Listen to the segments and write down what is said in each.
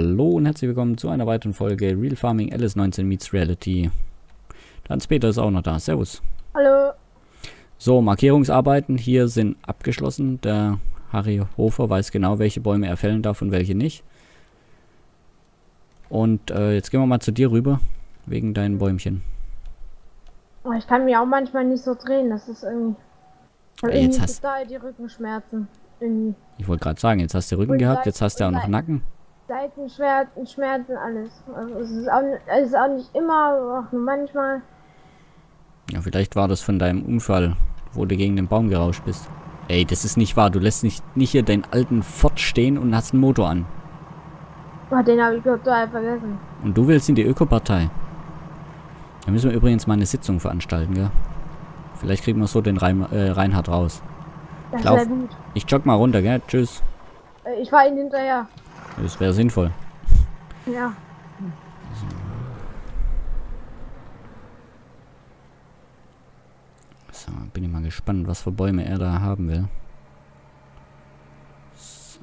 Hallo und herzlich willkommen zu einer weiteren Folge Real Farming LS19 meets Reality. Der Hans-Peter ist auch noch da. Servus. Hallo. So, Markierungsarbeiten hier sind abgeschlossen. Der Harry Hofer weiß genau, welche Bäume er fällen darf und welche nicht. Und jetzt gehen wir mal zu dir rüber, wegen deinen Bäumchen. Ich kann mich auch manchmal nicht so drehen, das ist irgendwie... Jetzt hast du die Rückenschmerzen. Irgendwie. Ich wollte gerade sagen, jetzt hast du Rücken gehabt, jetzt hast du auch noch Nacken. Seitenschmerzen, alles. Also es ist auch nicht immer, aber auch nur manchmal. Ja, vielleicht war das von deinem Unfall, wo du gegen den Baum gerauscht bist. Ey, das ist nicht wahr. Du lässt nicht hier deinen alten Ford stehen und hast einen Motor an. Oh, den habe ich total vergessen. Und du willst in die Ökopartei. Da müssen wir übrigens mal eine Sitzung veranstalten, gell? Vielleicht kriegen wir so den Reinhard raus. Das wäre gut. Ich jogge mal runter, gell? Tschüss. Ich fahre ihn hinterher. Das wäre sinnvoll. Ja. So, bin ich mal gespannt, was für Bäume er da haben will. So.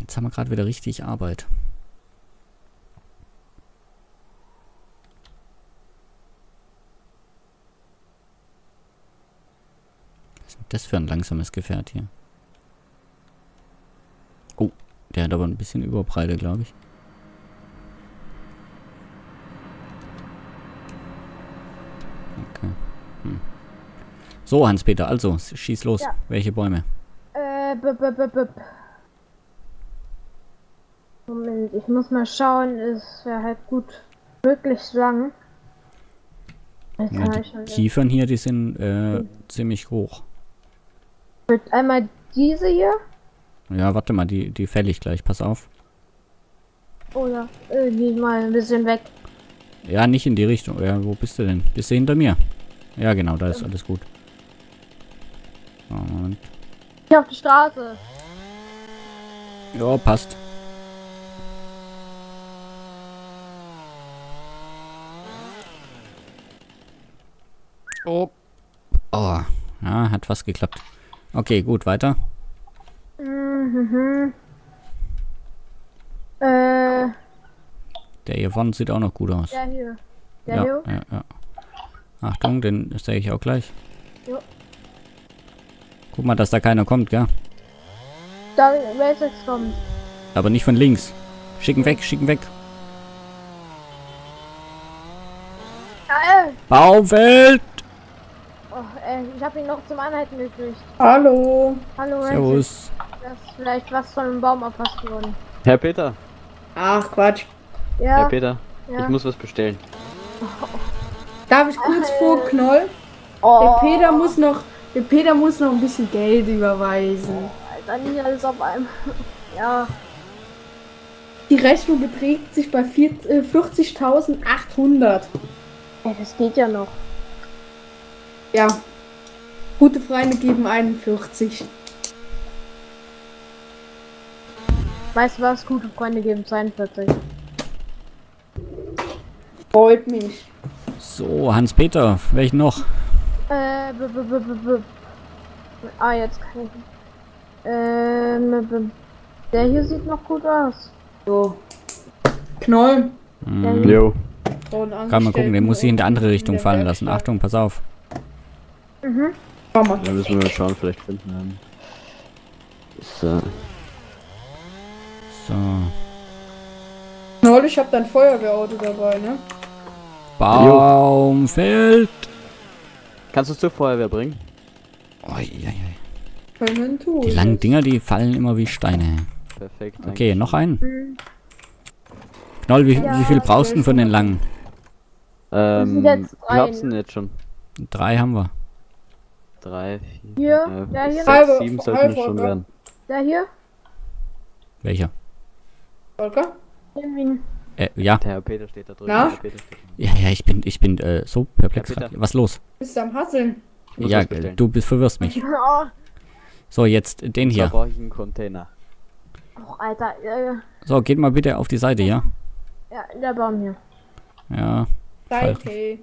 Jetzt haben wir gerade wieder richtig Arbeit. Das für ein langsames Gefährt hier. Oh, der hat aber ein bisschen Überbreite, glaube ich. Okay. Hm. So, Hans-Peter, also, schieß los. Ja. Welche Bäume? Moment, ich muss mal schauen, es wäre halt gut, möglichst lang. Ja, die Kiefern hier, die sind ziemlich hoch. Einmal diese hier? Ja, warte mal, die fäll ich gleich, pass auf. Oh ja, irgendwie mal ein bisschen weg. Ja, nicht in die Richtung. Ja, wo bist du denn? Bist du hinter mir? Ja, genau, da ist alles gut. Und... Hier auf die Straße. Ja, passt. Oh. Oh. Ja, hat fast geklappt. Okay, gut, weiter. Mhm. Der hier vorne sieht auch noch gut aus. Der hier. Der hier? Ja, ja. Achtung, den sehe ich auch gleich. Jo. Guck mal, dass da keiner kommt, gell? Da wird jetzt kommen. Aber nicht von links. Schicken weg, schicken weg. Ja, Baumfeld! Ich habe ihn noch zum Anhalten gekriegt. Hallo. Hallo. Servus. Da ist vielleicht was von einem Baum erfasst worden. Herr Peter. Ach Quatsch. Ja. Herr Peter, ja. Ich muss was bestellen. Oh. Darf ich kurz vorknollen? Oh. Der Peter muss noch ein bisschen Geld überweisen. Dann nicht alles auf einmal. Ja. Die Rechnung beträgt sich bei 40.800. Das geht ja noch. Ja. Gute Freunde geben 41. Weißt du was? Gute Freunde geben 42. Freut mich. So, Hans-Peter, welchen noch? Jetzt kann ich. Der hier sieht noch gut aus. So. Knoll. Jo. Kann man gucken, den muss ich in die andere Richtung fallen lassen. Achtung, pass auf. Mhm. Da müssen wir schauen, vielleicht finden haben. So. So. Neulich, ich hab dein Feuerwehrauto dabei, ne? Baumfeld! Kannst du es zur Feuerwehr bringen? Die langen Dinger, die fallen immer wie Steine. Perfekt. Okay, danke. Noch einen. Mhm. Knoll, wie viel brauchst du denn von den langen? Ich hab's denn jetzt schon. 3 haben wir. 3, 4, ja, hier 6, 7 sollten schon werden. Der hier? Welcher? Volker? Ja. Der Herr Peter steht da drüben. Ja, ja, ich bin so perplex gerade. Was los? Bist du am Hasseln? Ja, du verwirrst mich. So, jetzt den hier. Da brauche ich einen Container. Och, Alter. So, geht mal bitte auf die Seite, ja? Ja, der Baum hier. Ja. Seite.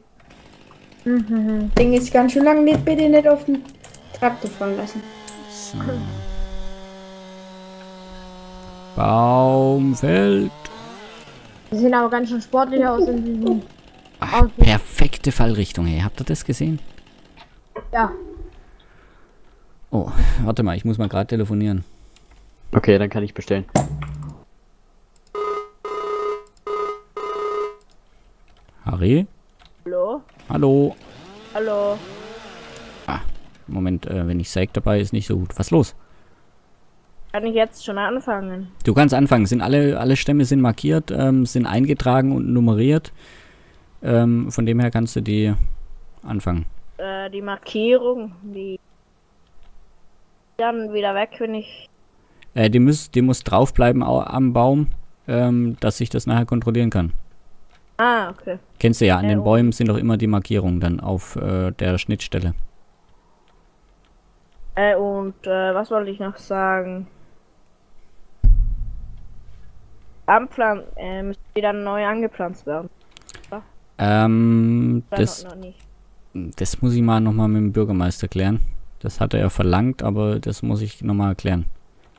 Ding ist ganz schön lang, nicht bitte nicht auf den abgefallen lassen. So. Baumfeld. Sie sehen aber ganz schön sportlich aus in diesem. Ach, perfekte Fallrichtung, hey. Habt ihr das gesehen? Ja. Oh, warte mal, ich muss mal gerade telefonieren. Okay, dann kann ich bestellen. Harry? Hallo? Hallo? Hallo? Ah, Moment, wenn ich sage dabei, ist nicht so gut. Was los? Kann ich jetzt schon anfangen? Du kannst anfangen. Sind alle Stämme sind markiert, sind eingetragen und nummeriert. Von dem her kannst du die anfangen. Die Markierung, die dann wieder weg, wenn ich... Die muss draufbleiben am Baum, dass ich das nachher kontrollieren kann. Ah, okay. Kennst du ja, an den Bäumen sind doch immer die Markierungen dann auf der Schnittstelle. Was wollte ich noch sagen? Müssen die dann neu angepflanzt werden? Oder? Das... Noch nicht. Das muss ich nochmal mit dem Bürgermeister klären. Das hat er ja verlangt, aber das muss ich nochmal erklären.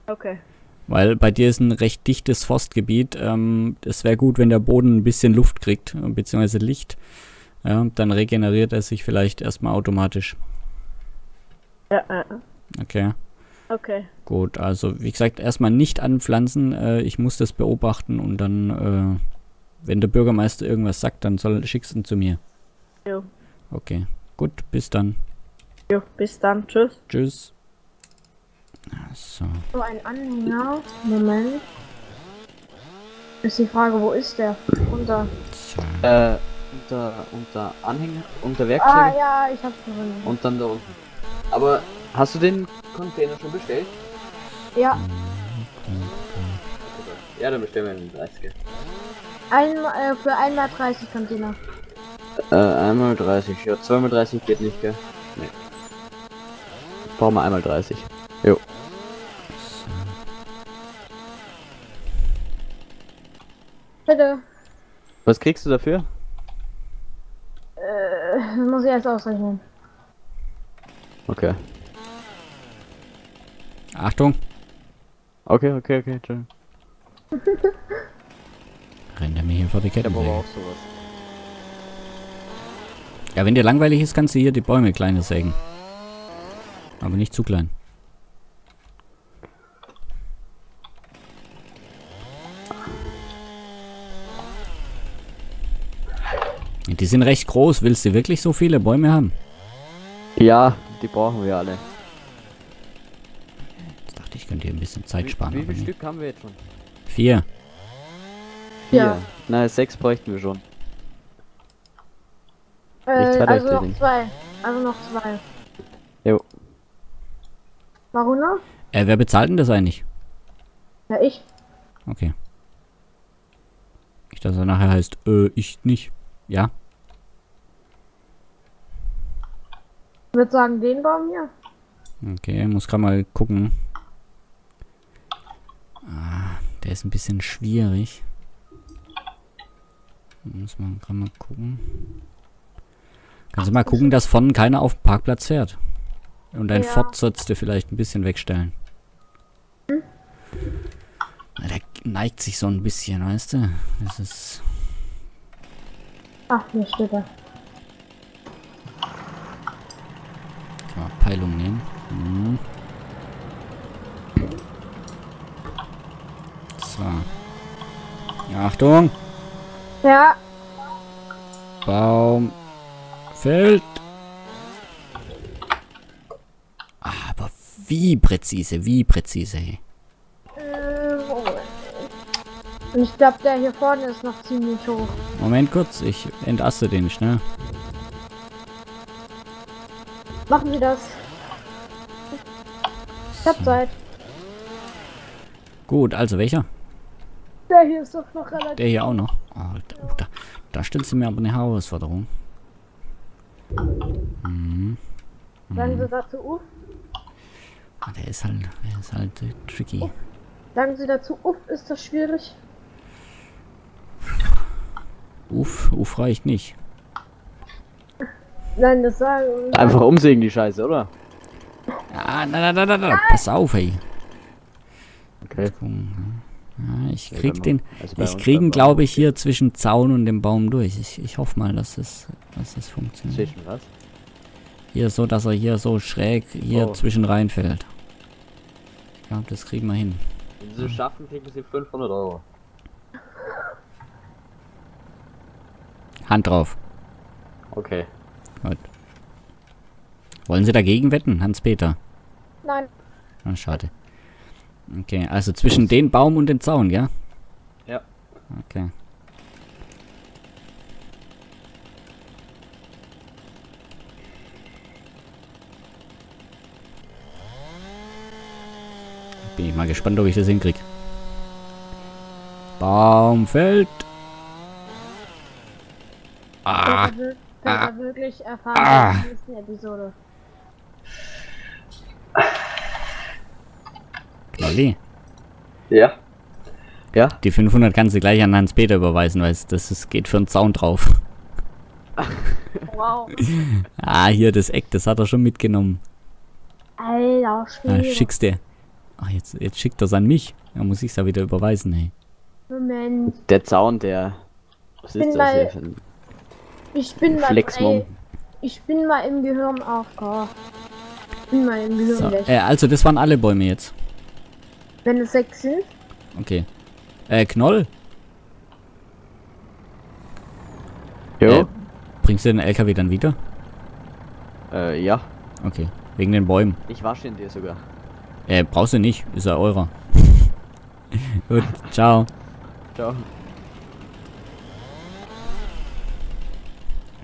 Okay. Weil bei dir ist ein recht dichtes Forstgebiet. Es wäre gut, wenn der Boden ein bisschen Luft kriegt, beziehungsweise Licht. Ja, dann regeneriert er sich vielleicht erstmal automatisch. Ja, okay. Okay. Gut, also wie gesagt, erstmal nicht anpflanzen. Ich muss das beobachten und dann, wenn der Bürgermeister irgendwas sagt, dann schickst du ihn zu mir. Jo. Okay, gut, bis dann. Jo, bis dann, tschüss. Tschüss. So. So ein Anhänger. Moment. Ist die Frage, wo ist der? Unter Anhänger, unter Werkzeuge. Ah ja, ich hab's gewonnen. Und dann da unten. Aber hast du den Container schon bestellt? Ja. Ja, dann bestellen wir den 30er. Für 1x30 Container. 1x30, ja, 2x30 geht nicht, gell? Nee. Brauchen wir 1x30. Jo. Bitte. Was kriegst du dafür? Muss ich erst ausrechnen. Okay. Achtung. Okay, tschüss. Rennt er mir hier vor die Kette, aber auch sowas. Ja, wenn dir langweilig ist, kannst du hier die Bäume kleiner sägen. Aber nicht zu klein. Die sind recht groß. Willst du wirklich so viele Bäume haben? Ja, die brauchen wir alle. Ich dachte, ich könnte hier ein bisschen Zeit sparen. Wie viel Stück haben wir jetzt schon? 4. 4? Ja. Nein, 6 bräuchten wir schon. Also noch zwei. Jo. Warum noch? Wer bezahlt denn das eigentlich? Ja, ich. Okay. Nicht, dass er nachher heißt, ich nicht. Ja. Ich würde sagen, den Baum hier. Okay, muss gerade mal gucken. Ah, der ist ein bisschen schwierig. Muss man gerade mal gucken. Kannst du mal gucken, dass vorne keiner auf dem Parkplatz fährt. Und dein Ford sollst du vielleicht ein bisschen wegstellen. Hm? Der neigt sich so ein bisschen, weißt du? Das ist... Ach, hier steht er. Kann man Peilung nehmen. Hm. So. Ja, Achtung! Ja. Baum. Feld. Aber wie präzise. Ich glaube, der hier vorne ist noch ziemlich hoch. Moment kurz, ich entaste den schnell. Machen wir das. Ich hab Zeit. Gut, also welcher? Der hier ist doch noch relativ. Der hier auch noch. Oh, da stellst du mir aber eine Herausforderung. Mhm. Sagen Sie dazu uff. Ah, der ist halt tricky. Uff. Sagen Sie dazu uff, ist das schwierig? Uff reicht nicht. Nein, das sagen... Einfach umsägen die Scheiße, oder? Ah, na. Pass auf, ey. Okay. Ja, ich krieg ihn, glaube ich, hier zwischen Zaun und dem Baum durch. Ich hoffe mal, dass es funktioniert. Zwischen was? Hier so, dass er hier so schräg hier zwischen reinfällt. Ich glaube, das kriegen wir hin. Wenn sie es schaffen, kriegen sie 500 Euro. Hand drauf. Okay. Gut. Wollen Sie dagegen wetten, Hans-Peter? Nein. Oh, schade. Okay, also zwischen dem Baum und dem Zaun, ja? Ja. Okay. Bin ich mal gespannt, ob ich das hinkriege. Baum fällt. Ah. Das war wirklich erfahren in der nächsten Episode. Claudi? Ja? Ja? Die 500 kannst du gleich an Hans-Peter überweisen, weil das geht für einen Zaun drauf. Wow. Ah, hier das Eck, das hat er schon mitgenommen. Alter Schwede. Ah, schickst du. Ach, jetzt schickt er es an mich. Dann muss ich es ja wieder überweisen, hey. Moment. Der Zaun, der... Was ist das hier für ein... Ich bin mal im Gehirn auf. Oh. Ich bin mal im Gehirn weg. Also, das waren alle Bäume jetzt. Wenn es 6 sind. Okay. Knoll? Jo. Bringst du den LKW dann wieder? Ja. Okay. Wegen den Bäumen. Ich wasche ihn dir sogar. Brauchst du nicht. Ist ja eurer. Gut. Ciao. Ciao.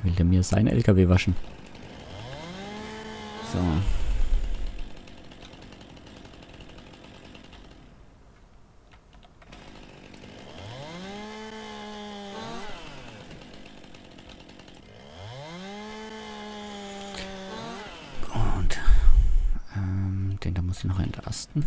Will der mir seinen LKW waschen? So. Gut. Den da muss ich noch entlasten.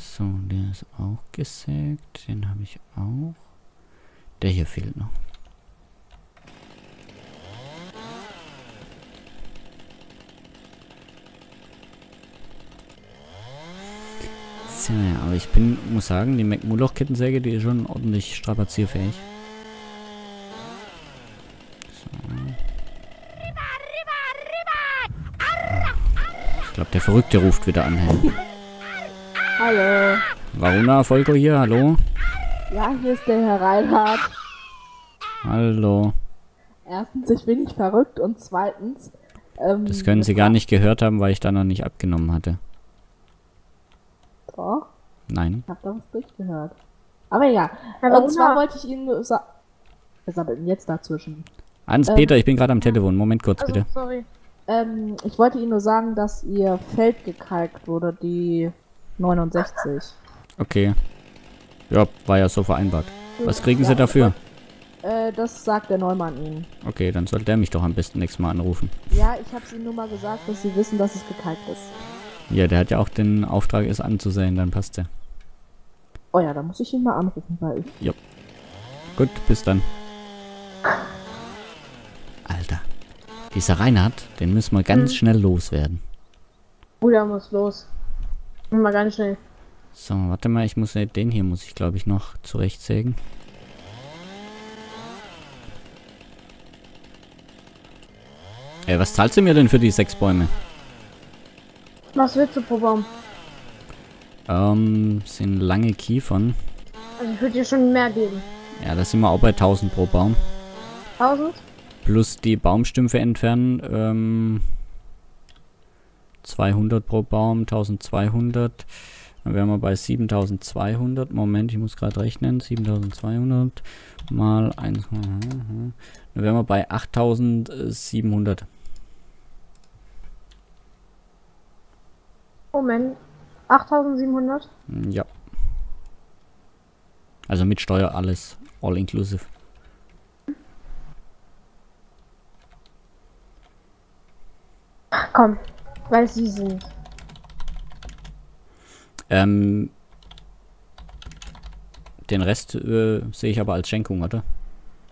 So, der ist auch gesägt. Den habe ich auch. Der hier fehlt noch. So, aber ich muss sagen, die McMulloch-Kettensäge, die ist schon ordentlich strapazierfähig. Ich glaube, der Verrückte ruft wieder an. Hey. Hallo. Varuna, Volker hier, hallo? Ja, hier ist der Herr Reinhard. Hallo. Erstens, ich bin nicht verrückt und zweitens... das können Sie gar nicht gehört haben, weil ich da noch nicht abgenommen hatte. Doch? Nein. Ich hab da was durchgehört. Aber egal. Und zwar wollte ich Ihnen... Was ist denn jetzt dazwischen? Hans-Peter, ich bin gerade am Telefon. Moment kurz, bitte. Sorry. Ich wollte Ihnen nur sagen, dass Ihr Feld gekalkt wurde, die 69. Okay. Ja, war ja so vereinbart. Was kriegen Sie dafür? Das sagt der Neumann Ihnen. Okay, dann sollte er mich doch am besten nächstes Mal anrufen. Ja, ich habe Ihnen nur mal gesagt, dass Sie wissen, dass es gekalkt ist. Ja, der hat ja auch den Auftrag, es anzusehen, dann passt der. Oh ja, da muss ich ihn mal anrufen, weil ich... Ja. Gut, bis dann. Alter. Dieser Reinhard, den müssen wir ganz schnell loswerden. Oh, der muss los. Mal ganz schnell. So, warte mal, den hier muss ich glaube ich noch zurechtsägen. Ey, was zahlst du mir denn für die 6 Bäume? Was willst du pro Baum? Sind lange Kiefern. Also ich würde dir schon mehr geben. Ja, das sind wir auch bei 1000 pro Baum. 1000? Plus die Baumstümpfe entfernen, 200 pro Baum, 1200, Dann wären wir bei 7200. Moment, ich muss gerade rechnen. 7200 mal 1. Dann wären wir bei 8700. Moment, 8700? Ja. Also mit Steuer alles, all inclusive. Ach komm, weil sie sind. Den Rest sehe ich aber als Schenkung, oder?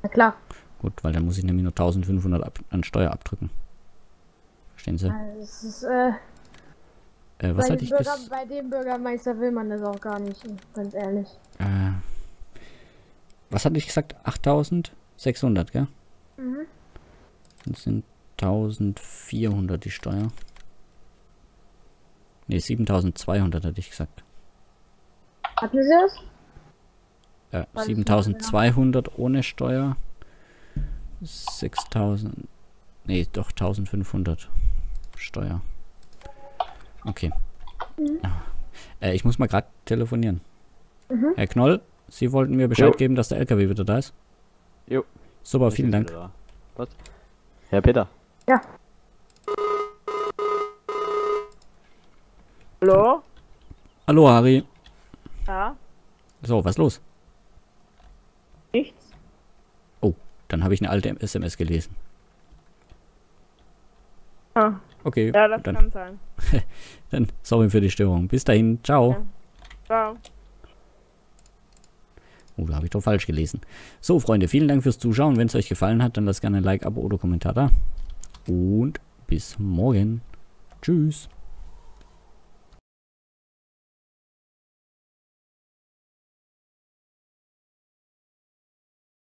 Na klar. Gut, weil dann muss ich nämlich nur 1500 an Steuer abdrücken. Verstehen Sie? Also das ist, was hatte ich bis... Bei dem Bürgermeister will man das auch gar nicht, ganz ehrlich. Was hatte ich gesagt? 8600, gell? Mhm. Das sind 1400 die Steuer. Ne, 7200 hatte ich gesagt. Hatten Sie das? 7200 ohne Steuer. 6000. Ne, doch 1500 Steuer. Okay. Mhm. Ich muss mal gerade telefonieren. Mhm. Herr Knoll, Sie wollten mir Bescheid geben, dass der LKW wieder da ist? Jo. Super, vielen Dank. Was? Herr Peter. Ja. Hallo? Hallo, Harry. Ja? So, was ist los? Nichts. Oh, dann habe ich eine alte SMS gelesen. Ah. Okay. Ja, das kann sein. Dann sorry für die Störung. Bis dahin, ciao. Ja. Ciao. Oh, da habe ich doch falsch gelesen. So, Freunde, vielen Dank fürs Zuschauen. Wenn es euch gefallen hat, dann lasst gerne ein Like, Abo oder Kommentar da. Und bis morgen. Tschüss.